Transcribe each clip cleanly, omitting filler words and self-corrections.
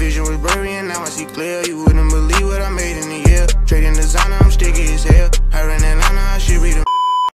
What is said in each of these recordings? vision was blurry and now I see clear. You wouldn't believe what I made in a year. Trading designer, I'm sticky as hell. Her in Atlanta, I should be the...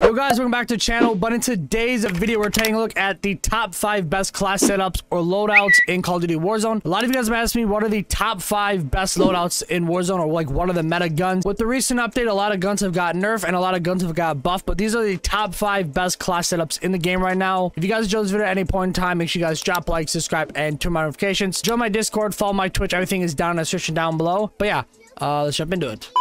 Yo guys, welcome back to the channel, but in today's video we're taking a look at the top 5 best class setups or loadouts in Call of Duty Warzone. A lot of you guys have asked me what are the top 5 best loadouts in Warzone, or like what are the meta guns. With the recent update, a lot of guns have got nerfed and a lot of guns have got buffed, but these are the top 5 best class setups in the game right now. If you guys enjoyed this video at any point in time, make sure you guys drop like, subscribe, and turn on notifications. Join my Discord, follow my Twitch, everything is down in the description down below. But yeah, let's jump into it.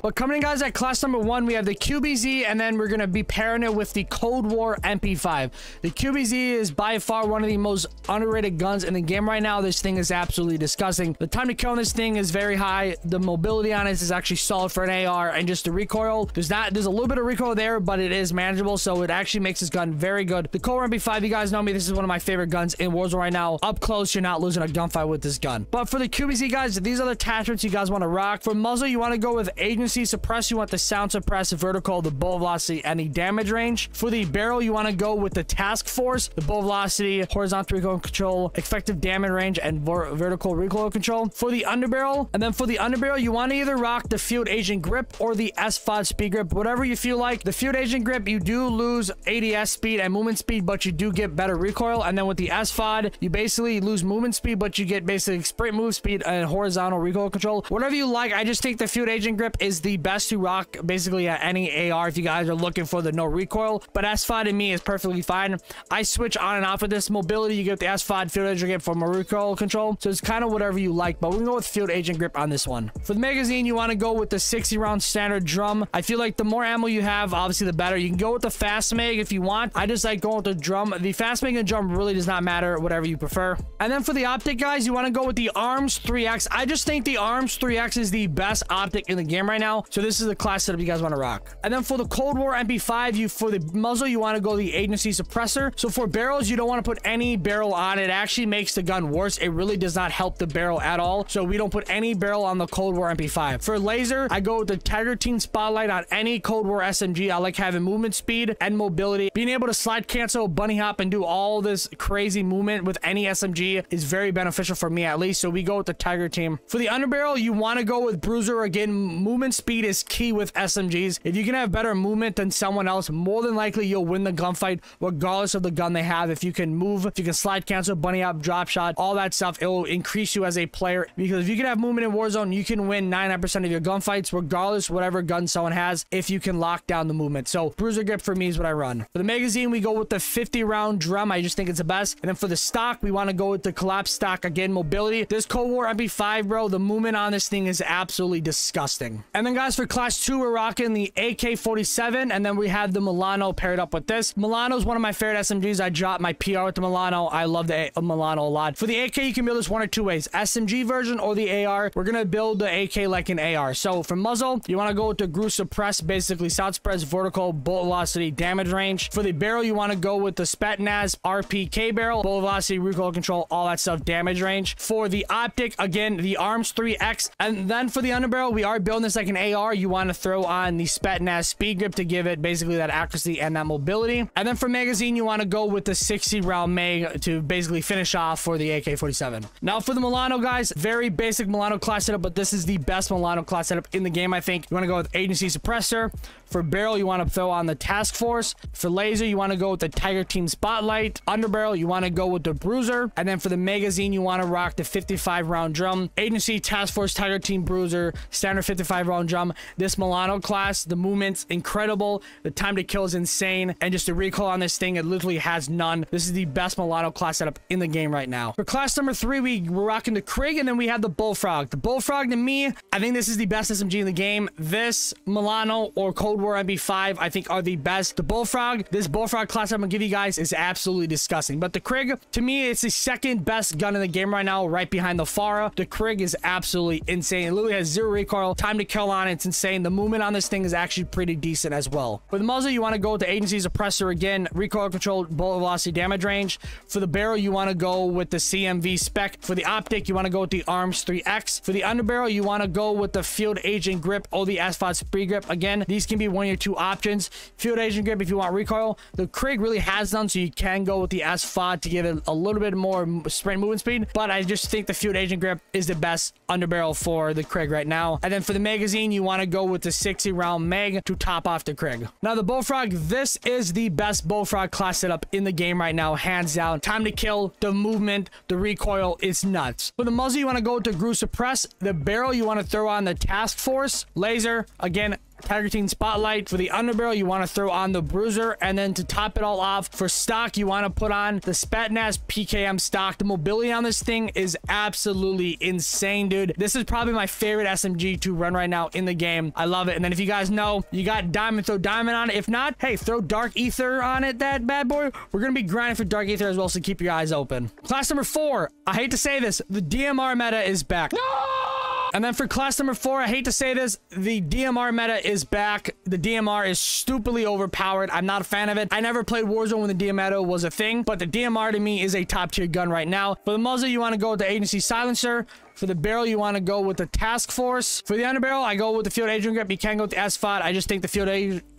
But coming in guys, at class number 1 we have the QBZ, and then we're going to be pairing it with the Cold War MP5. The QBZ is by far one of the most underrated guns in the game right now. This thing is absolutely disgusting. The time to kill on this thing is very high. The mobility on it is actually solid for an AR, and just the recoil, there's a little bit of recoil there, but it is manageable, so it actually makes this gun very good. The Cold War MP5, you guys know me, this is one of my favorite guns in Warzone right now. Up close, you're not losing a gunfight with this gun. But for the QBZ guys, these are the attachments you guys want to rock. For muzzle, you want to go with agency suppress. You want the sound suppress, the vertical, the bow velocity, and the damage range. For the barrel, you want to go with the task force, the bow velocity, horizontal recoil control, effective damage range, and vertical recoil control. For the underbarrel, you want to either rock the field agent grip or the SFOD speed grip, whatever you feel like. The field agent grip, you do lose ADS speed and movement speed, but you do get better recoil. And then with the SFOD, you basically lose movement speed, but you get basically sprint move speed and horizontal recoil control. Whatever you like. I just think the field agent grip is the best to rock basically at any AR if you guys are looking for the no recoil, but SFOD to me is perfectly fine. I switch on and off with this. Mobility, you get the SFOD, field agent grip for more recoil control, so it's kind of whatever you like, but we can go with field agent grip on this one. For the magazine, you want to go with the 60 round standard drum. I feel like the more ammo you have, obviously the better. You can go with the fast mag if you want. I just like going with the drum. The fast mag and drum really does not matter, whatever you prefer. And then for the optic guys, you want to go with the Arms 3X. I just think the Arms 3X is the best optic in the game right now, so this is the class setup you guys want to rock. And then for the Cold War MP5, for the muzzle, you want to go the agency suppressor. So for barrels, you don't want to put any barrel on. It actually makes the gun worse. It really does not help the barrel at all, so we don't put any barrel on the Cold War MP5. For laser, I go with the Tiger Team Spotlight on any Cold War SMG. I like having movement speed and mobility. Being able to slide cancel, bunny hop, and do all this crazy movement with any SMG is very beneficial for me, at least, so we go with the Tiger Team. For the underbarrel, you want to go with bruiser. Again, movement speed is key with SMGs. If you can have better movement than someone else, more than likely you'll win the gunfight regardless of the gun they have. If you can move, if you can slide cancel, bunny hop, drop shot, all that stuff, it will increase you as a player, because if you can have movement in Warzone, you can win 99% of your gunfights regardless whatever gun someone has, if you can lock down the movement. So bruiser grip for me is what I run. For the magazine, we go with the 50 round drum. I just think it's the best. And then for the stock, we want to go with the collapse stock. Again, mobility. This Cold War MP5, bro, the movement on this thing is absolutely disgusting. And then guys, for class 2, we're rocking the AK 47, and then we have the Milano paired up with this. Milano is one of my favorite SMGs. I dropped my PR with the Milano. I love the Milano a lot. For the AK, you can build this one or two ways, SMG version or the AR. We're gonna build the AK like an AR. So for muzzle, you want to go with the Gru suppress, basically sound suppress, vertical, bolt velocity, damage range. For the barrel, you want to go with the Spetsnaz RPK barrel, bolt velocity, recoil control, all that stuff, damage range. For the optic, again, the Arms 3X. And then for the underbarrel, we are building this like an AR. You want to throw on the Spetsnaz speed grip to give it basically that accuracy and that mobility. And then for magazine, you want to go with the 60 round mag to basically finish off for the AK-47. Now for the Milano guys, very basic Milano class setup, but this is the best Milano class setup in the game, I think. You want to go with agency suppressor. For barrel, you want to throw on the task force. For laser, you want to go with the Tiger Team Spotlight. Underbarrel, you want to go with the bruiser. And then for the magazine, you want to rock the 55 round drum. Agency, task force, Tiger Team, bruiser, standard 55 round drum. This Milano class, the movement's incredible, the time to kill is insane, and just the recoil on this thing, it literally has none. This is the best Milano class setup in the game right now. For class number 3, we're rocking the Krig, and then we have the Bullfrog. The Bullfrog, to me, I think this is the best SMG in the game. This Milano or Cold War MP5, I think, are the best. The Bullfrog, this Bullfrog class I'm gonna give you guys, is absolutely disgusting. But the Krig, to me, it's the second best gun in the game right now, right behind the FARA. The Krig is absolutely insane. It literally has zero recoil, time to kill hell on, it's insane. The movement on this thing is actually pretty decent as well. For the muzzle, you want to go with the agency suppressor again, recoil control, bullet velocity, damage range. For the barrel, you want to go with the CMV spec. For the optic, you want to go with the Arms 3X. For the underbarrel, you want to go with the field agent grip or the asphod spree grip. Again, these can be one of your two options. Field agent grip if you want recoil. The Krig really has none, so you can go with the asphod to give it a little bit more sprint movement speed, but I just think the field agent grip is the best underbarrel for the Krig right now. And then for the magazine, you want to go with the 60 round mag to top off the Krig. Now the Bullfrog, this is the best Bullfrog class setup in the game right now, hands down. Time to kill, the movement, the recoil, it's nuts. For the muzzle, you want to go with the Gru suppress. The barrel, you want to throw on the task force laser again, tiger team spotlight. For the underbarrel, you want to throw on the bruiser, and then to top it all off, for stock, you want to put on the Spetsnaz pkm stock. The mobility on this thing is absolutely insane, dude. This is probably my favorite smg to run right now in the game. I love it. And then if you guys know, you got diamond, throw diamond on it. If not, hey, throw dark ether on it. That bad boy, we're gonna be grinding for dark ether as well, so keep your eyes open. Class number four, I hate to say this, the DMR meta is back. No! And then for class number four, I hate to say this, the DMR meta is back. The DMR is stupidly overpowered. I'm not a fan of it. I never played Warzone when the DMR meta was a thing, but the DMR to me is a top tier gun right now. For the muzzle, you want to go with the agency silencer. For the barrel, you want to go with the task force. For the underbarrel, I go with the field agent grip. You can go with the SFOD. I just think the field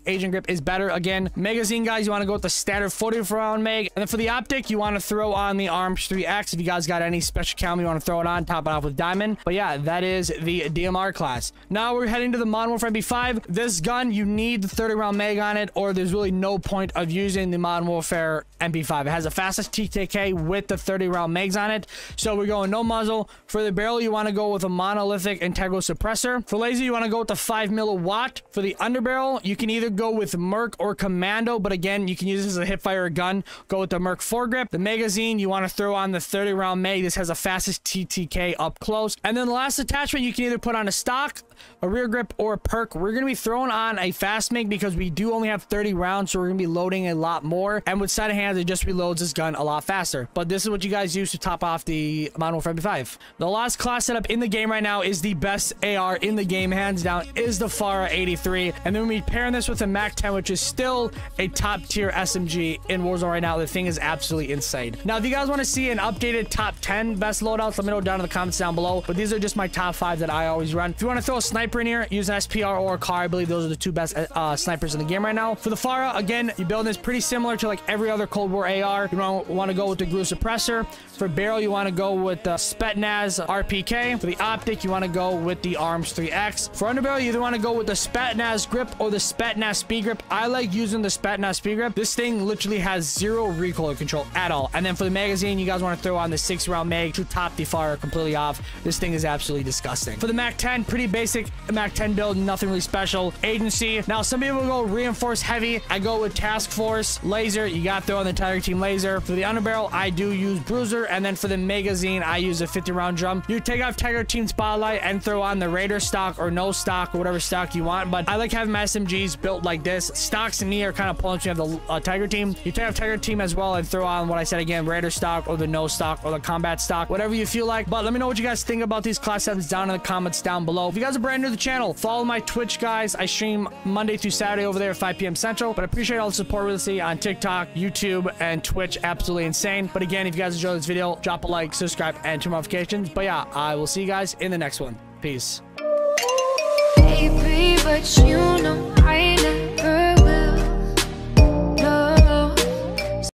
agent grip is better. Again, magazine, guys, you want to go with the standard 44 round mag. And then for the optic, you want to throw on the Arms 3X. If you guys got any special cam you want to throw it on, top it off with diamond. But yeah, that is the DMR class. Now we're heading to the Modern Warfare MP5. This gun, you need the 30 round mag on it, or there's really no point of using the Modern Warfare MP5. It has the fastest TKK with the 30 round mags on it. So we're going no muzzle. For the barrel, you want to go with a monolithic integral suppressor. For laser, you want to go with the 5 milliwatt. For the underbarrel, you can either go with merc or commando, but again, you can use this as a hipfire gun. Go with the merc foregrip. The magazine, you want to throw on the 30 round mag. This has the fastest TTK up close. And then the last attachment, you can either put on a stock, a rear grip, or a perk. We're going to be throwing on a fast mag because we do only have 30 rounds, so we're going to be loading a lot more. And with side of hands, it just reloads this gun a lot faster. But this is what you guys use to top off the Modern Warfare MP5. The last class setup in the game right now is the best AR in the game, hands down, is the FARA 83. And then we're pairing this with the Mac 10, which is still a top tier SMG in Warzone right now. The thing is absolutely insane. Now, if you guys want to see an updated top 10 best loadouts, let me know down in the comments down below. But these are just my top 5 that I always run. If you want to throw a sniper in here, use an SPR or a CAR. I believe those are the two best snipers in the game right now. For the FARA, again, you build this pretty similar to like every other Cold War AR. You want to go with the Gru suppressor. For barrel, you want to go with the Spetsnaz RPK. For the optic, you want to go with the Arms 3X. For underbarrel, you either want to go with the Spetsnaz grip or the Spetsnaz speed grip. I like using the Spetsnaz speed grip. This thing literally has zero recoil control at all. And then for the magazine, you guys want to throw on the 6 round mag to top the FARA completely off. This thing is absolutely disgusting. For the Mac 10, pretty basic Mac 10 build, nothing really special. Agency. Now some people will go reinforce heavy. I go with task force laser. You got to throw on the tiger team laser. For the underbarrel, I do use bruiser. And then for the magazine, I use a 50 round drum. You take off tiger team spotlight and throw on the raider stock or no stock or whatever stock you want. But I like having my SMGs built like this. Stocks and me are kind of pulling. You have the tiger team. You take off tiger team as well and throw on what I said again, raider stock or the no stock or the combat stock, whatever you feel like. But let me know what you guys think about these class setups down in the comments down below. If you guys are brand new to the channel, follow my Twitch, guys. I stream Monday through Saturday over there at 5 p.m. Central. But I appreciate all the support with us on TikTok, YouTube, and Twitch. Absolutely insane. But again, if you guys enjoyed this video, drop a like, subscribe, and turn on notifications. But yeah, I will see you guys in the next one. Peace. Baby, but you know I